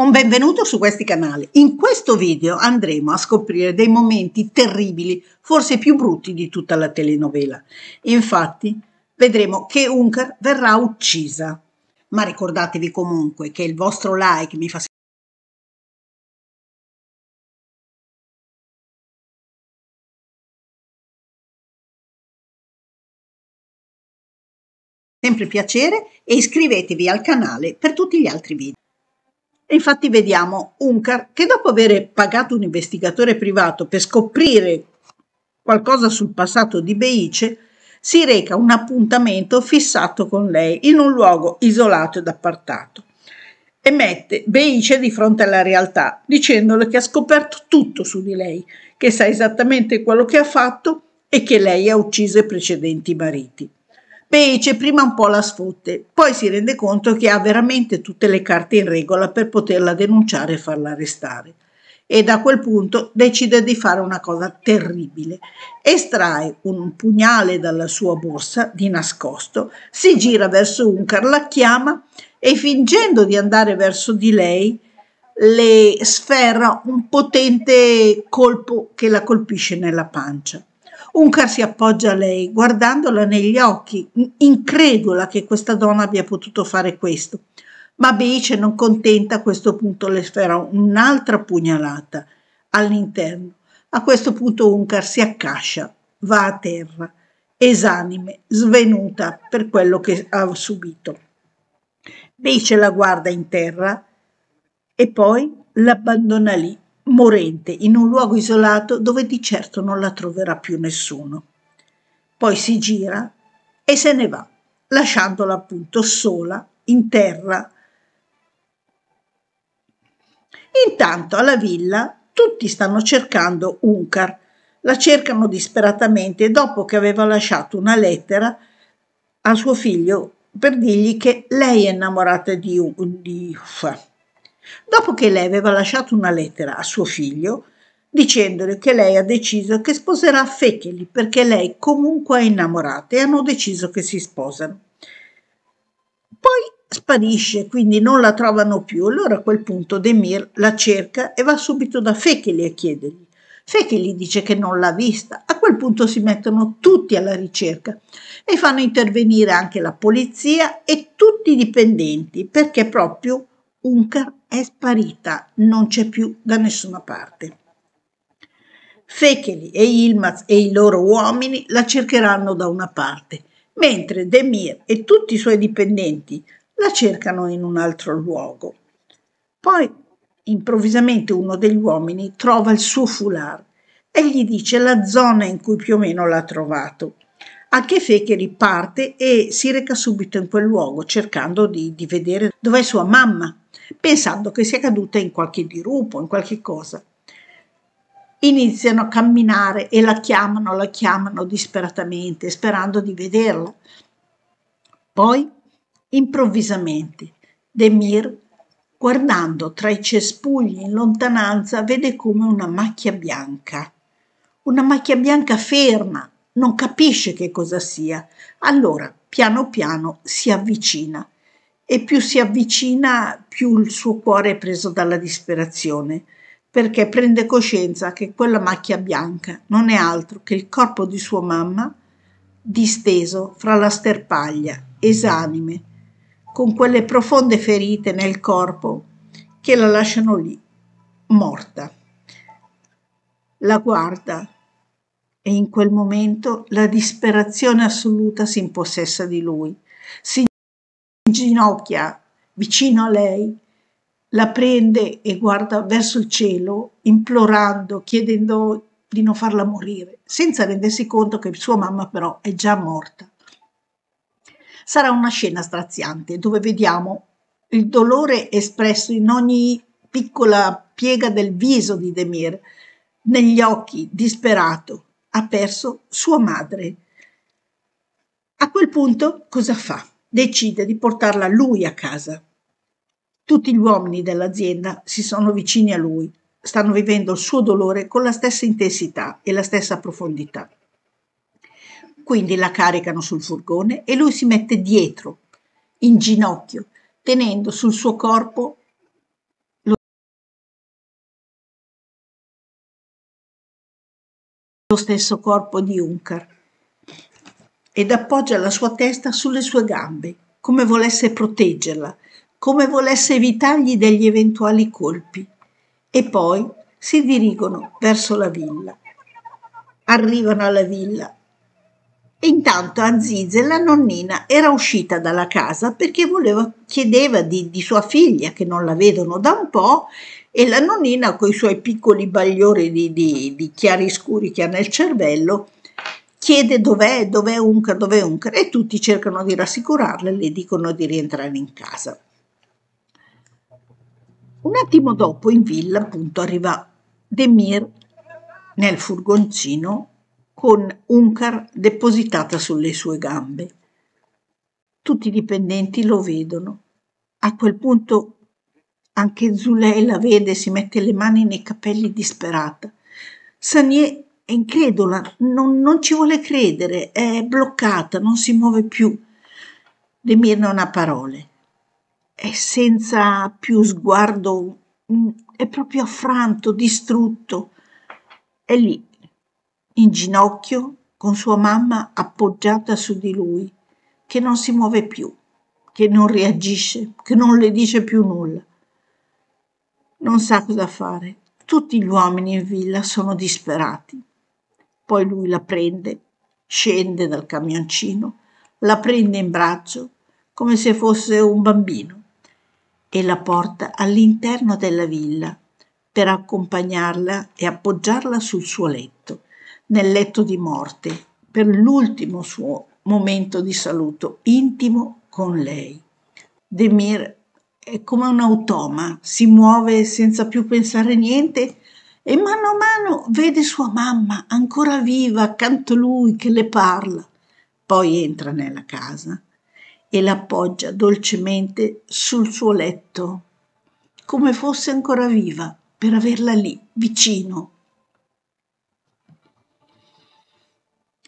Un benvenuto su questi canali. In questo video andremo a scoprire dei momenti terribili, forse più brutti di tutta la telenovela. Infatti vedremo che Hunkar verrà uccisa. Ma ricordatevi comunque che il vostro like mi fa sempre piacere e iscrivetevi al canale per tutti gli altri video. Infatti vediamo Hunkar che, dopo aver pagato un investigatore privato per scoprire qualcosa sul passato di Beice, si reca a un appuntamento fissato con lei in un luogo isolato ed appartato e mette Beice di fronte alla realtà, dicendole che ha scoperto tutto su di lei, che sa esattamente quello che ha fatto e che lei ha ucciso i precedenti mariti. Beice prima un po' la sfotte, poi si rende conto che ha veramente tutte le carte in regola per poterla denunciare e farla arrestare. E da quel punto decide di fare una cosa terribile. Estrae un pugnale dalla sua borsa di nascosto, si gira verso Hunkar, la chiama e, fingendo di andare verso di lei, le sferra un potente colpo che la colpisce nella pancia. Hunkar si appoggia a lei, guardandola negli occhi, incredula che questa donna abbia potuto fare questo. Ma Beice, non contenta, a questo punto le sfera un'altra pugnalata all'interno. A questo punto Hunkar si accascia, va a terra, esanime, svenuta per quello che ha subito. Beice la guarda in terra e poi l'abbandona lì, morente, in un luogo isolato dove di certo non la troverà più nessuno. Poi si gira e se ne va, lasciandola appunto sola in terra. Intanto alla villa tutti stanno cercando Hunkar, la cercano disperatamente dopo che aveva lasciato una lettera a suo figlio per dirgli che lei è innamorata di Uffa. Dopo che lei aveva lasciato una lettera a suo figlio dicendole che lei ha deciso che sposerà Fekeli perché lei comunque è innamorata e hanno deciso che si sposano. Poi sparisce, quindi non la trovano più. Allora a quel punto Demir la cerca e va subito da Fekeli a chiedergli. Fekeli dice che non l'ha vista. A quel punto si mettono tutti alla ricerca e fanno intervenire anche la polizia e tutti i dipendenti perché proprio Hunkar è sparita, non c'è più da nessuna parte. Fekeli e Yılmaz e i loro uomini la cercheranno da una parte, mentre Demir e tutti i suoi dipendenti la cercano in un altro luogo. Poi improvvisamente uno degli uomini trova il suo foulard e gli dice la zona in cui più o meno l'ha trovato. Anche Fekeli parte e si reca subito in quel luogo cercando di vedere dov'è sua mamma, pensando che sia caduta in qualche dirupo, in qualche cosa. Iniziano a camminare e la chiamano disperatamente, sperando di vederla. Poi, improvvisamente, Demir, guardando tra i cespugli in lontananza, vede come una macchia bianca ferma. Non capisce che cosa sia, allora piano piano si avvicina e più si avvicina più il suo cuore è preso dalla disperazione, perché prende coscienza che quella macchia bianca non è altro che il corpo di sua mamma disteso fra la sterpaglia, esanime, con quelle profonde ferite nel corpo che la lasciano lì, morta. La guarda e in quel momento la disperazione assoluta si impossessa di lui. Si inginocchia vicino a lei, la prende e guarda verso il cielo, implorando, chiedendo di non farla morire, senza rendersi conto che sua mamma però è già morta. Sarà una scena straziante dove vediamo il dolore espresso in ogni piccola piega del viso di Demir, negli occhi, disperato. Ha perso sua madre. A quel punto cosa fa? Decide di portarla lui a casa. Tutti gli uomini dell'azienda si sono vicini a lui, stanno vivendo il suo dolore con la stessa intensità e la stessa profondità. Quindi la caricano sul furgone e lui si mette dietro, in ginocchio, tenendo sul suo corpo lo stesso corpo di Hunkar ed appoggia la sua testa sulle sue gambe, come volesse proteggerla, come volesse evitargli degli eventuali colpi, e poi si dirigono verso la villa. Arrivano alla villa e intanto Anzize, la nonnina, era uscita dalla casa perché chiedeva di sua figlia, che non la vedono da un po', e la nonnina, con i suoi piccoli bagliori di chiaroscuri che ha nel cervello, chiede dov'è Hunkar, dov'è Hunkar, e tutti cercano di rassicurarla e le dicono di rientrare in casa. Un attimo dopo in villa appunto arriva Demir nel furgoncino con Hunkar depositata sulle sue gambe. Tutti i dipendenti lo vedono. A quel punto anche Zuleyha la vede, si mette le mani nei capelli disperata. Sanier è incredula, non ci vuole credere, è bloccata, non si muove più. Demir non ha parole, è senza più sguardo, è proprio affranto, distrutto. È lì, in ginocchio, con sua mamma appoggiata su di lui, che non si muove più, che non reagisce, che non le dice più nulla. Non sa cosa fare. Tutti gli uomini in villa sono disperati. Poi lui la prende, scende dal camioncino, la prende in braccio come se fosse un bambino e la porta all'interno della villa per accompagnarla e appoggiarla sul suo letto, nel letto di morte, per l'ultimo suo momento di saluto intimo con lei. Demir è come un automa, si muove senza più pensare niente e mano a mano vede sua mamma ancora viva accanto a lui che le parla. Poi entra nella casa e l'appoggia dolcemente sul suo letto, come fosse ancora viva, per averla lì, vicino.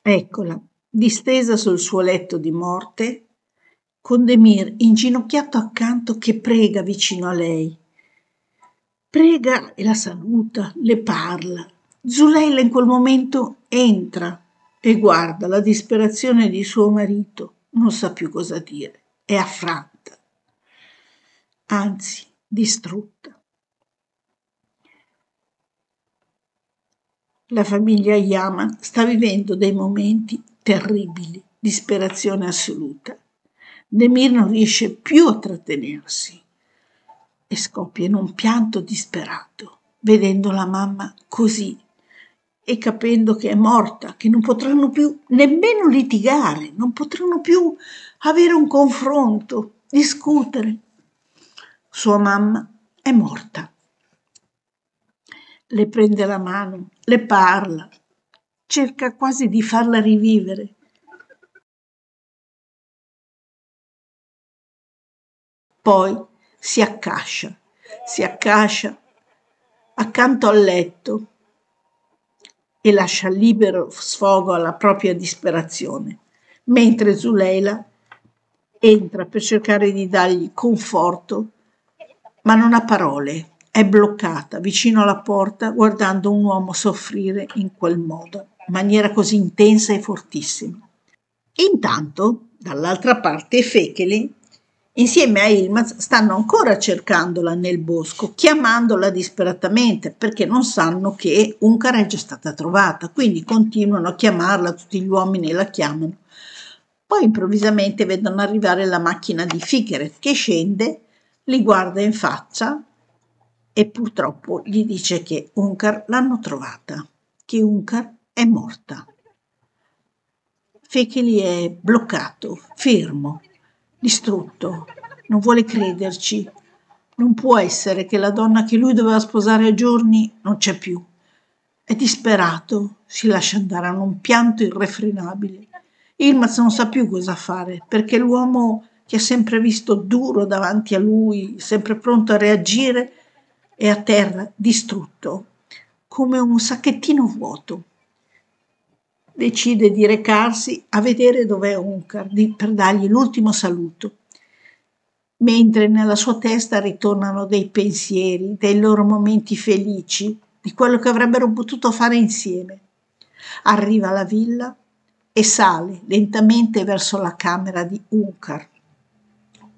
Eccola, distesa sul suo letto di morte, con Demir inginocchiato accanto che prega vicino a lei. Prega e la saluta, le parla. Zuleyha in quel momento entra e guarda la disperazione di suo marito. Non sa più cosa dire, è affranta, anzi distrutta. La famiglia Yaman sta vivendo dei momenti terribili, disperazione assoluta. Demir non riesce più a trattenersi e scoppia in un pianto disperato, vedendo la mamma così e capendo che è morta, che non potranno più nemmeno litigare, non potranno più avere un confronto, discutere. Sua mamma è morta. Le prende la mano, le parla, cerca quasi di farla rivivere. Poi si accascia accanto al letto e lascia libero sfogo alla propria disperazione, mentre Zuleyha entra per cercare di dargli conforto, ma non ha parole, è bloccata vicino alla porta guardando un uomo soffrire in quel modo, in maniera così intensa e fortissima. Intanto, dall'altra parte, Fekeli, insieme a Yılmaz, stanno ancora cercandola nel bosco, chiamandola disperatamente perché non sanno che Hunkar è già stata trovata, quindi continuano a chiamarla, tutti gli uomini la chiamano. Poi improvvisamente vedono arrivare la macchina di Fikret che scende, li guarda in faccia e purtroppo gli dice che Hunkar l'hanno trovata, che Hunkar è morta. Fekeli è bloccato, fermo, distrutto, non vuole crederci, non può essere che la donna che lui doveva sposare a giorni non c'è più. È disperato, si lascia andare a un pianto irrefrenabile. Yılmaz non sa più cosa fare, perché l'uomo che ha sempre visto duro davanti a lui, sempre pronto a reagire, è a terra, distrutto, come un sacchettino vuoto. Decide di recarsi a vedere dov'è Hunkar per dargli l'ultimo saluto, mentre nella sua testa ritornano dei pensieri, dei loro momenti felici, di quello che avrebbero potuto fare insieme. Arriva alla villa e sale lentamente verso la camera di Hunkar.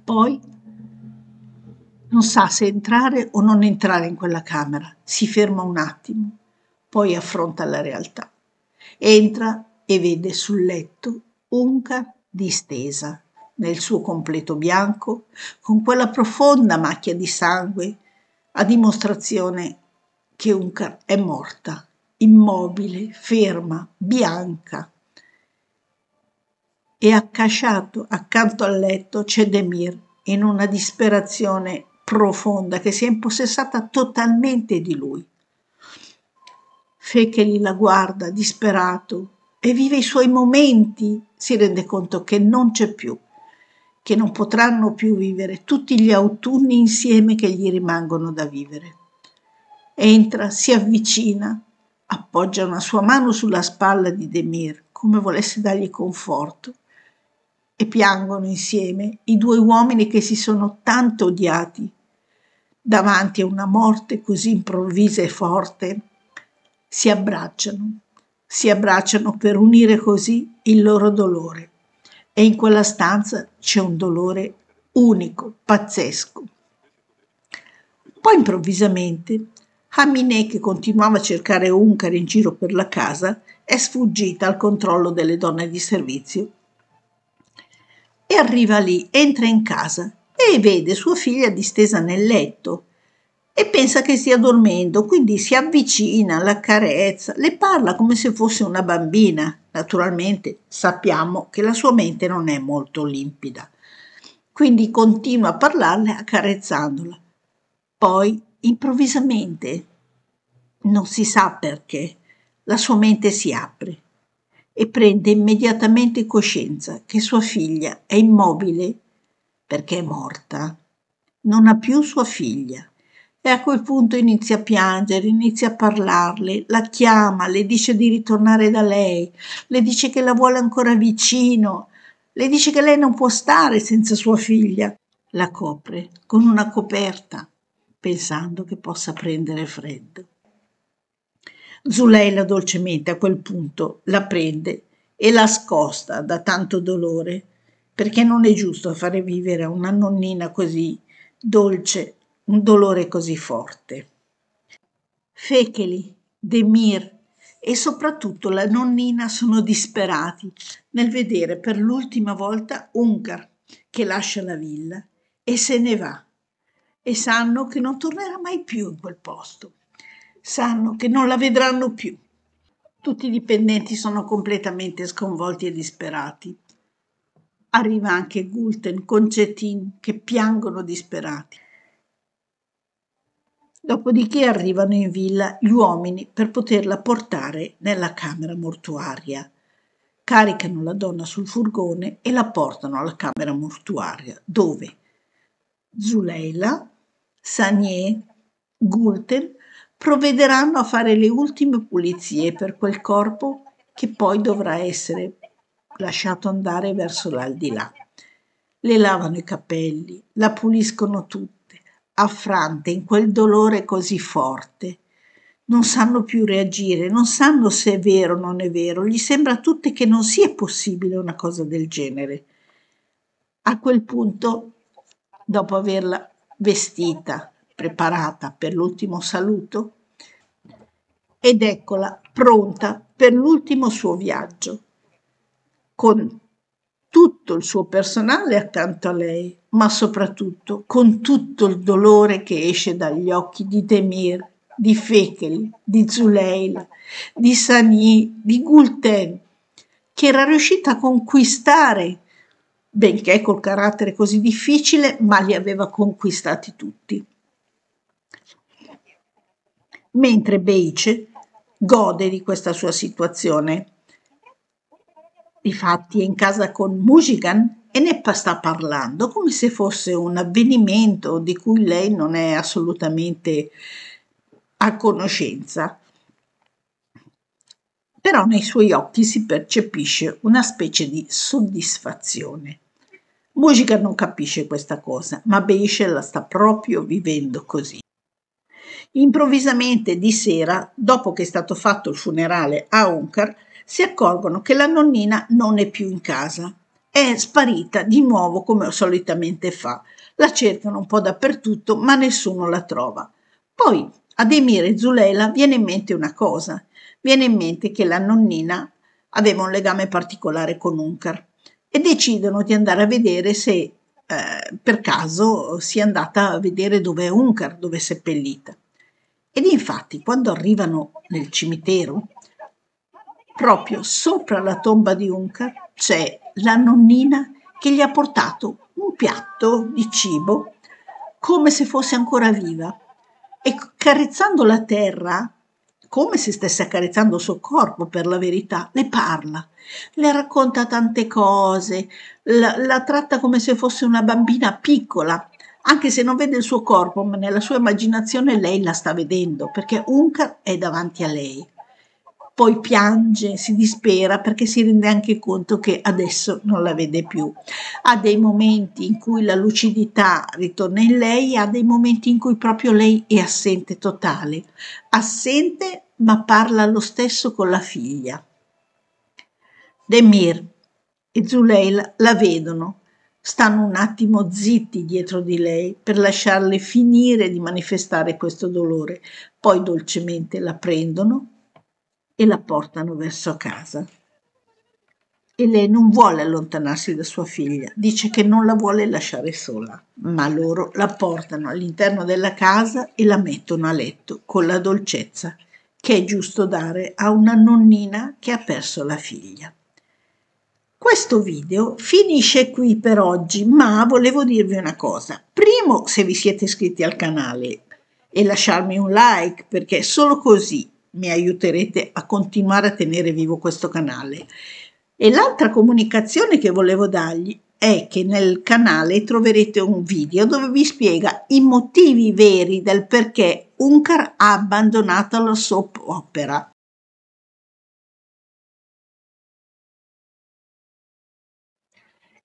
Poi non sa se entrare o non entrare in quella camera. Si ferma un attimo, poi affronta la realtà. Entra e vede sul letto Hunkar distesa nel suo completo bianco, con quella profonda macchia di sangue, a dimostrazione che Hunkar è morta, immobile, ferma, bianca. E accasciato accanto al letto c'è Demir, in una disperazione profonda che si è impossessata totalmente di lui. Fekeli la guarda disperato e vive i suoi momenti, si rende conto che non c'è più, che non potranno più vivere tutti gli autunni insieme che gli rimangono da vivere. Entra, si avvicina, appoggia una sua mano sulla spalla di Demir, come volesse dargli conforto, e piangono insieme i due uomini che si sono tanto odiati. Davanti a una morte così improvvisa e forte, si abbracciano per unire così il loro dolore. E in quella stanza c'è un dolore unico, pazzesco. Poi improvvisamente Aminé, che continuava a cercare Hunkar in giro per la casa, è sfuggita al controllo delle donne di servizio e arriva lì, entra in casa e vede sua figlia distesa nel letto e pensa che stia dormendo, quindi si avvicina, l'accarezza, le parla come se fosse una bambina. Naturalmente sappiamo che la sua mente non è molto limpida, quindi continua a parlarle accarezzandola. Poi improvvisamente, non si sa perché, la sua mente si apre e prende immediatamente coscienza che sua figlia è immobile perché è morta, non ha più sua figlia. E a quel punto inizia a piangere, inizia a parlarle, la chiama, le dice di ritornare da lei, le dice che la vuole ancora vicino, le dice che lei non può stare senza sua figlia. La copre con una coperta, pensando che possa prendere freddo. Zuleyha dolcemente a quel punto la prende e la scosta da tanto dolore, perché non è giusto fare vivere a una nonnina così dolce un dolore così forte. Fekeli, Demir e soprattutto la nonnina sono disperati nel vedere per l'ultima volta Hunkar che lascia la villa e se ne va, e sanno che non tornerà mai più in quel posto, sanno che non la vedranno più. Tutti i dipendenti sono completamente sconvolti e disperati. Arriva anche Gulten con Cetin che piangono disperati. Dopodiché arrivano in villa gli uomini per poterla portare nella camera mortuaria. Caricano la donna sul furgone e la portano alla camera mortuaria, dove Zuleyha, Sanier, Gulten provvederanno a fare le ultime pulizie per quel corpo che poi dovrà essere lasciato andare verso l'aldilà. Le lavano i capelli, la puliscono tutta, affrante in quel dolore così forte. Non sanno più reagire, non sanno se è vero o non è vero, gli sembra a tutti che non sia possibile una cosa del genere. A quel punto, dopo averla vestita, preparata per l'ultimo saluto, ed eccola pronta per l'ultimo suo viaggio, con tutto il suo personale accanto a lei, ma soprattutto con tutto il dolore che esce dagli occhi di Demir, di Fekeli, di Zuleyha, di Sanier, di Gulten, che era riuscita a conquistare, benché col carattere così difficile, ma li aveva conquistati tutti. Mentre Beice gode di questa sua situazione. Difatti è in casa con Mujigan e ne sta parlando come se fosse un avvenimento di cui lei non è assolutamente a conoscenza. Però nei suoi occhi si percepisce una specie di soddisfazione. Mujigan non capisce questa cosa, ma Beice la sta proprio vivendo così. Improvvisamente di sera, dopo che è stato fatto il funerale a Hunkar, si accorgono che la nonnina non è più in casa. È sparita di nuovo come solitamente fa. La cercano un po' dappertutto, ma nessuno la trova. Poi a Demir e Zuleyha viene in mente una cosa. Viene in mente che la nonnina aveva un legame particolare con Hunkar e decidono di andare a vedere se per caso sia andata a vedere dove è Hunkar, dove è seppellita. Ed infatti quando arrivano nel cimitero, proprio sopra la tomba di Hunkar c'è la nonnina che gli ha portato un piatto di cibo come se fosse ancora viva, e carezzando la terra, come se stesse accarezzando il suo corpo per la verità, le parla, le racconta tante cose, la tratta come se fosse una bambina piccola, anche se non vede il suo corpo, ma nella sua immaginazione lei la sta vedendo, perché Hunkar è davanti a lei. Poi piange, si dispera perché si rende anche conto che adesso non la vede più. Ha dei momenti in cui la lucidità ritorna in lei, ha dei momenti in cui proprio lei è assente totale. Assente, ma parla lo stesso con la figlia. Demir e Zuleyha la vedono, stanno un attimo zitti dietro di lei per lasciarle finire di manifestare questo dolore. Poi dolcemente la prendono e la portano verso casa. E lei non vuole allontanarsi da sua figlia, dice che non la vuole lasciare sola, ma loro la portano all'interno della casa e la mettono a letto con la dolcezza che è giusto dare a una nonnina che ha perso la figlia. Questo video finisce qui per oggi, ma volevo dirvi una cosa. Primo, se vi siete iscritti al canale e lasciarmi un like, perché solo così mi aiuterete a continuare a tenere vivo questo canale. E l'altra comunicazione che volevo dargli è che nel canale troverete un video dove vi spiega i motivi veri del perché Hunkar ha abbandonato la soap opera.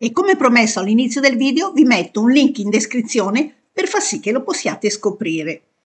E come promesso all'inizio del video vi metto un link in descrizione per far sì che lo possiate scoprire.